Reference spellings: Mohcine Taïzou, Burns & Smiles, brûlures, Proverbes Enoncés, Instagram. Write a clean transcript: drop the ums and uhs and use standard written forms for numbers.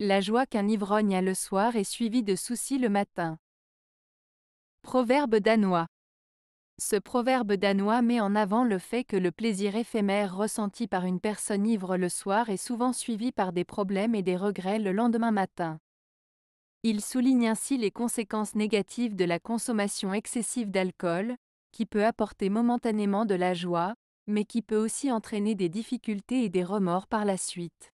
La joie qu'un ivrogne a le soir est suivie de soucis le matin. Proverbe danois. Ce proverbe danois met en avant le fait que le plaisir éphémère ressenti par une personne ivre le soir est souvent suivi par des problèmes et des regrets le lendemain matin. Il souligne ainsi les conséquences négatives de la consommation excessive d'alcool, qui peut apporter momentanément de la joie, mais qui peut aussi entraîner des difficultés et des remords par la suite.